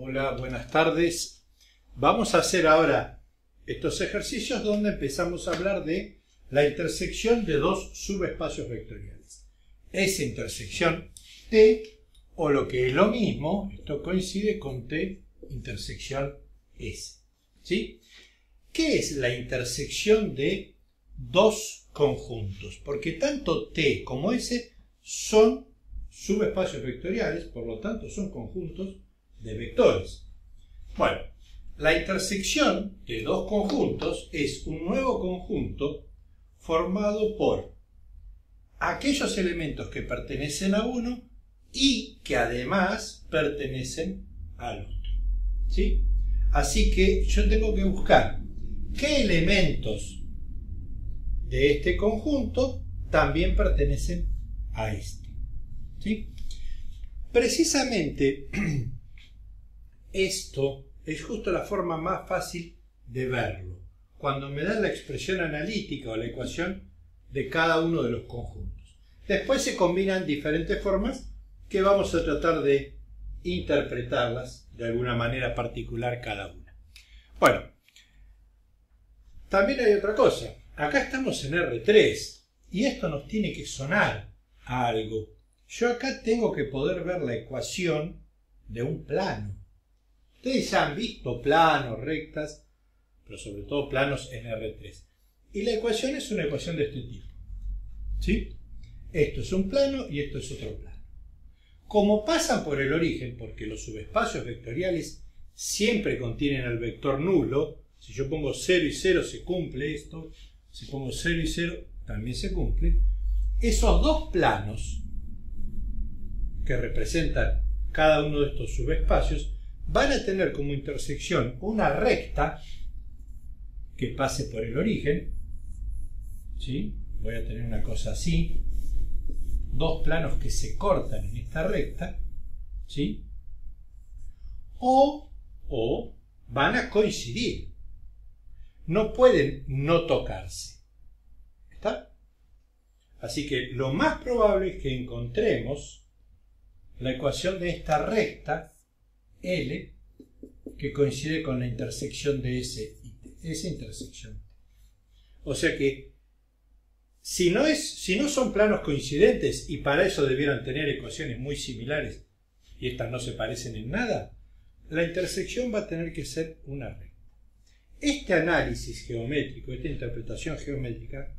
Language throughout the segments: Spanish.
Hola, buenas tardes. Vamos a hacer ahora estos ejercicios donde empezamos a hablar de la intersección de dos subespacios vectoriales. Esa intersección T, o lo que es lo mismo, esto coincide con T intersección S. ¿Sí? ¿Qué es la intersección de dos conjuntos? Porque tanto T como S son subespacios vectoriales, por lo tanto son conjuntos de vectores. Bueno, la intersección de dos conjuntos es un nuevo conjunto formado por aquellos elementos que pertenecen a uno y que además pertenecen al otro. ¿Sí? Así que yo tengo que buscar qué elementos de este conjunto también pertenecen a este. ¿Sí? Precisamente esto es justo la forma más fácil de verlo, cuando me dan la expresión analítica o la ecuación de cada uno de los conjuntos. Después se combinan diferentes formas que vamos a tratar de interpretarlas de alguna manera particular cada una. Bueno, también hay otra cosa. Acá estamos en R3 y esto nos tiene que sonar a algo. Yo acá tengo que poder ver la ecuación de un plano. Ustedes ya han visto planos, rectas, pero sobre todo planos en R3. Y la ecuación es una ecuación de este tipo. ¿Sí? Esto es un plano y esto es otro plano. Como pasan por el origen, porque los subespacios vectoriales siempre contienen al vector nulo, si yo pongo 0 y 0 se cumple esto, si pongo 0 y 0 también se cumple, esos dos planos que representan cada uno de estos subespacios van a tener como intersección una recta que pase por el origen. ¿Sí? Voy a tener una cosa así, dos planos que se cortan en esta recta. ¿Sí? O van a coincidir, no pueden no tocarse. ¿Está? Así que lo más probable es que encontremos la ecuación de esta recta L que coincide con la intersección de S y T, esa intersección. O sea que si no son planos coincidentes, y para eso debieran tener ecuaciones muy similares y estas no se parecen en nada, la intersección va a tener que ser una recta. Este análisis geométrico, esta interpretación geométrica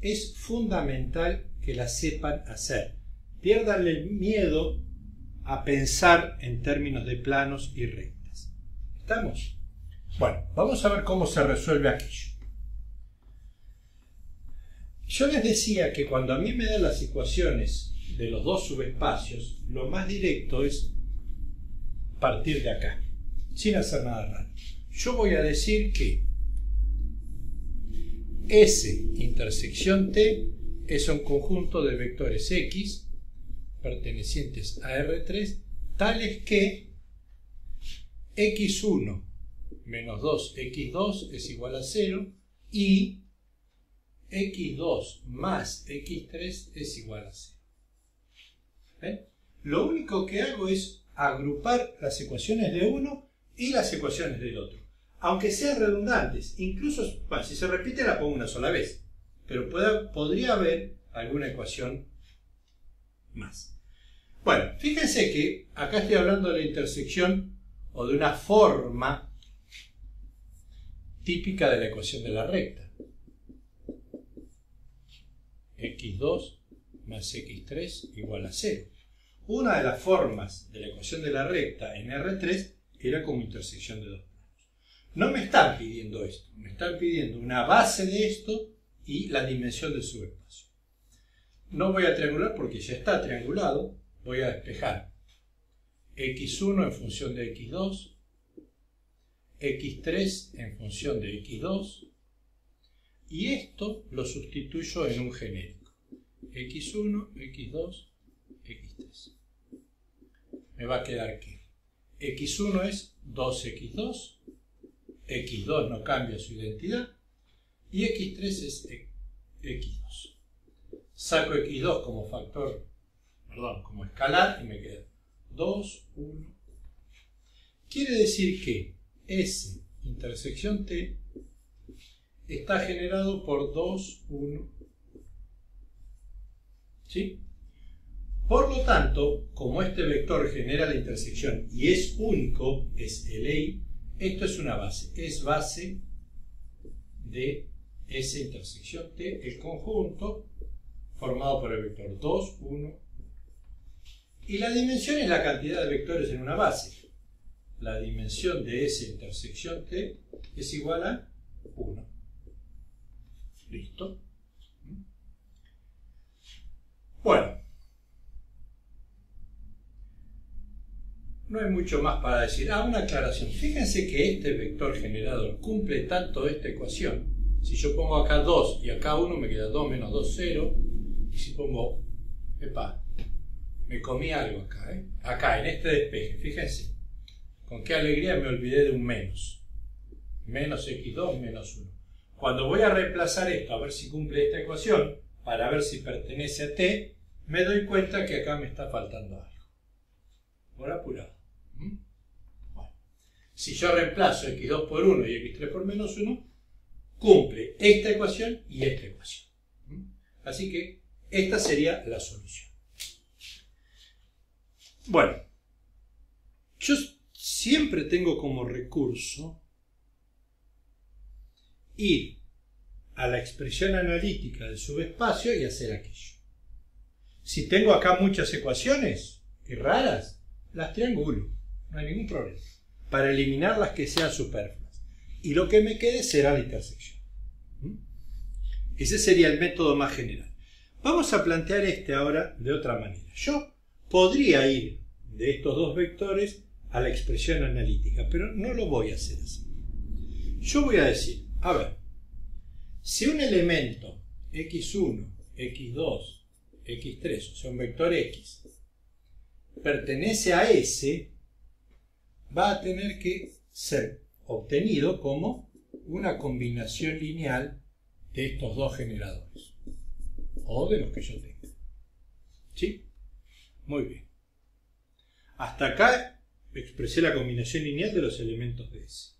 es fundamental que la sepan hacer. Piérdanle el miedo a pensar en términos de planos y rectas. ¿Estamos? Bueno, vamos a ver cómo se resuelve aquello. Yo les decía que cuando a mí me dan las ecuaciones de los dos subespacios, lo más directo es partir de acá, sin hacer nada raro. Yo voy a decir que S intersección T es un conjunto de vectores X pertenecientes a R3, tales que x1 menos 2x2 es igual a 0 y x2 más x3 es igual a 0. ¿Ven? Lo único que hago es agrupar las ecuaciones de uno y las ecuaciones del otro, aunque sean redundantes. Incluso, bueno, si se repite la pongo una sola vez, pero podría haber alguna ecuación más. Bueno, fíjense que acá estoy hablando de la intersección o de una forma típica de la ecuación de la recta. x2 más x3 igual a 0. Una de las formas de la ecuación de la recta en R3 era como intersección de dos planos. No me están pidiendo esto, me están pidiendo una base de esto y la dimensión del subespacio. No voy a triangular porque ya está triangulado. Voy a despejar x1 en función de x2, x3 en función de x2, y esto lo sustituyo en un genérico. x1, x2, x3. Me va a quedar que x1 es 2x2, x2 no cambia su identidad, y x3 es x2. Saco x2 como factor, como escalar, y me queda 2, 1. Quiere decir que S intersección T está generado por 2, 1. ¿Sí? Por lo tanto, como este vector genera la intersección y es único, es LI, esto es una base. Es base de S intersección T, el conjunto formado por el vector 2, 1. Y la dimensión es la cantidad de vectores en una base. La dimensión de S intersección T es igual a 1. ¿Listo? Bueno. No hay mucho más para decir. Ah, una aclaración. Fíjense que este vector generador cumple tanto esta ecuación. Si yo pongo acá 2 y acá 1 me queda 2 menos 2, 0. Y si pongo... Epa, me comí algo acá, ¿eh? Acá, en este despeje. Fíjense. Con qué alegría me olvidé de un menos. Menos x2 menos 1. Cuando voy a reemplazar esto, a ver si cumple esta ecuación, para ver si pertenece a t, me doy cuenta que acá me está faltando algo. Por apurado. ¿Mm? Bueno. Si yo reemplazo x2 por 1 y x3 por menos 1, cumple esta ecuación y esta ecuación. ¿Mm? Así que esta sería la solución. Bueno. Yo... siempre tengo como recurso ir a la expresión analítica del subespacio y hacer aquello. Si tengo acá muchas ecuaciones y raras, las triangulo, no hay ningún problema, para eliminar las que sean superfluas. Y lo que me quede será la intersección. ¿Mm? Ese sería el método más general. Vamos a plantear este ahora de otra manera. Yo podría ir de estos dos vectores a la expresión analítica, pero no lo voy a hacer así. Yo voy a decir, a ver, si un elemento x1, x2, x3, o sea un vector x, pertenece a S, va a tener que ser obtenido como una combinación lineal de estos dos generadores, o de los que yo tenga. ¿Sí? Muy bien. Hasta acá expresé la combinación lineal de los elementos de S.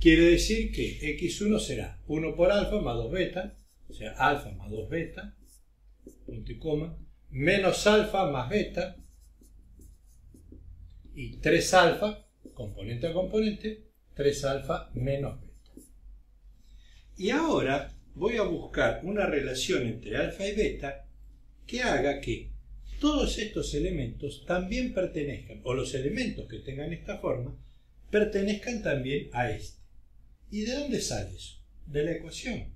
Quiere decir que x1 será 1 por alfa más 2 beta, o sea, alfa más 2 beta, punto y coma, menos alfa más beta, y 3 alfa, componente a componente, 3 alfa menos beta. Y ahora voy a buscar una relación entre alfa y beta que haga que todos estos elementos también pertenezcan, o los elementos que tengan esta forma, pertenezcan también a este. ¿Y de dónde sale eso? De la ecuación.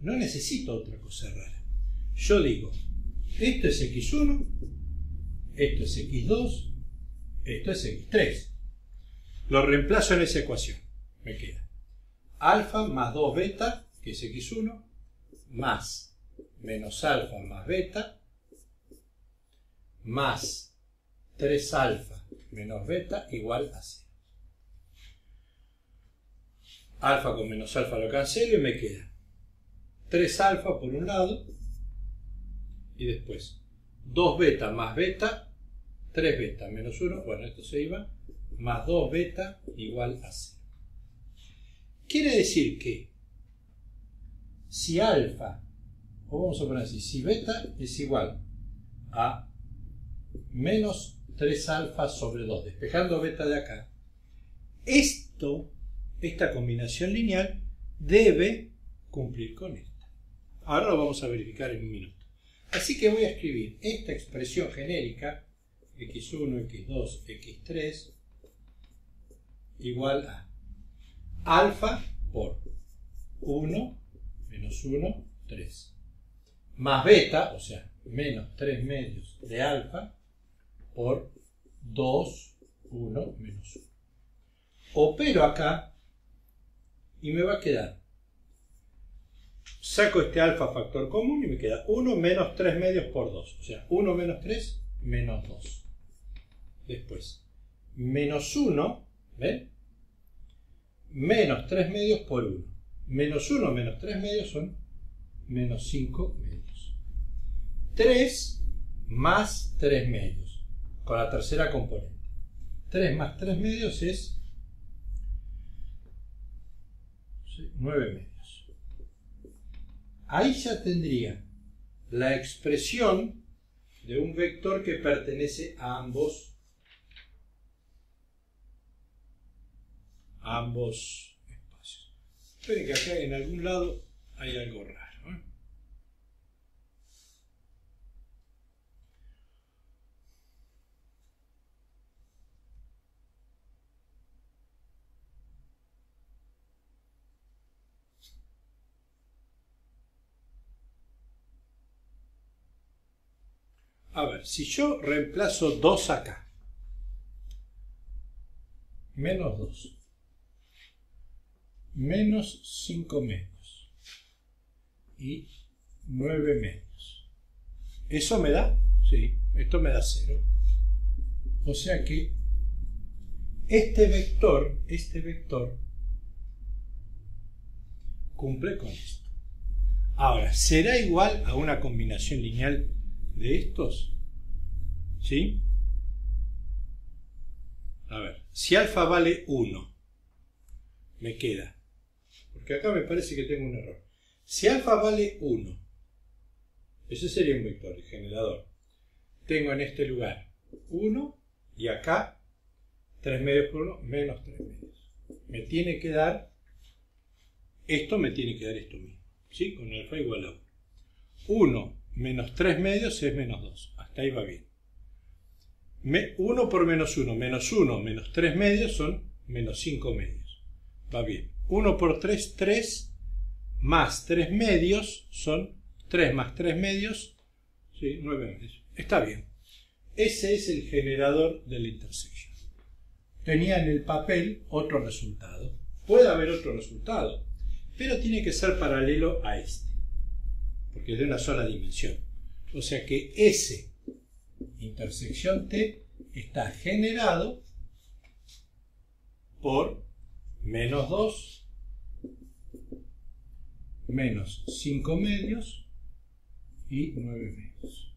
No necesito otra cosa rara. Yo digo, esto es x1, esto es x2, esto es x3. Lo reemplazo en esa ecuación. Me queda alfa más 2 beta, que es x1, más menos alfa más beta, más 3 alfa menos beta igual a 0. Alfa con menos alfa lo cancelo y me queda 3 alfa por un lado y después 2 beta más beta, 3 beta menos 1, bueno esto se iba, más 2 beta igual a 0. Quiere decir que si alfa, o vamos a poner así, si beta es igual a menos 3 alfa sobre 2, despejando beta de acá, esta combinación lineal debe cumplir con esta. Ahora lo vamos a verificar en un minuto. Así que voy a escribir esta expresión genérica, x1, x2, x3, igual a alfa por 1, menos 1, 3, más beta, o sea, menos 3 medios de alfa, por 2, 1, menos 1. Opero acá y me va a quedar. Saco este alfa factor común y me queda 1 menos 3 medios por 2. O sea, 1 menos 3, menos 2. Después, menos 1, ¿ven? Menos 3 medios por 1. Menos 1 menos 3 medios son menos 5 medios. 3 más 3 medios, con la tercera componente. 3 más 3 medios es 9 medios. Ahí ya tendría la expresión de un vector que pertenece a ambos espacios. Esperen que acá en algún lado hay algo raro, ¿eh? A ver, si yo reemplazo 2 acá, menos 2, menos 5 menos y 9 menos, ¿eso me da? Sí, esto me da 0. O sea que este vector cumple con esto. Ahora, ¿será igual a una combinación lineal de estos? ¿Sí? A ver, si alfa vale 1, me queda, porque acá me parece que tengo un error. Si alfa vale 1, ese sería un vector, el generador. Tengo en este lugar 1 y acá 3 medios por 1, menos 3 medios. Me tiene que dar, esto me tiene que dar esto mismo, ¿sí? Con alfa igual a 1. 1 menos 3 medios es menos 2. Hasta ahí va bien. 1 por menos 1. Menos 1 menos 3 medios son menos 5 medios. Va bien. 1 por 3, 3. Más 3 medios son 3 más 3 medios. Sí, 9 medios. Está bien. Ese es el generador de la intersección. Tenía en el papel otro resultado. Puede haber otro resultado, pero tiene que ser paralelo a este, porque es de una sola dimensión. O sea que S, intersección T, está generado por menos 2, menos 5 medios y 9 medios.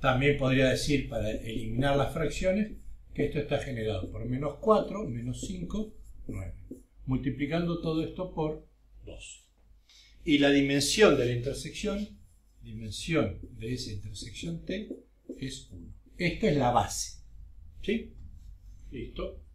También podría decir, para eliminar las fracciones, que esto está generado por menos 4, menos 5, 9. Multiplicando todo esto por 2. Y la dimensión de la intersección, dimensión de esa intersección T, es 1. Esta es la base. ¿Sí? Listo.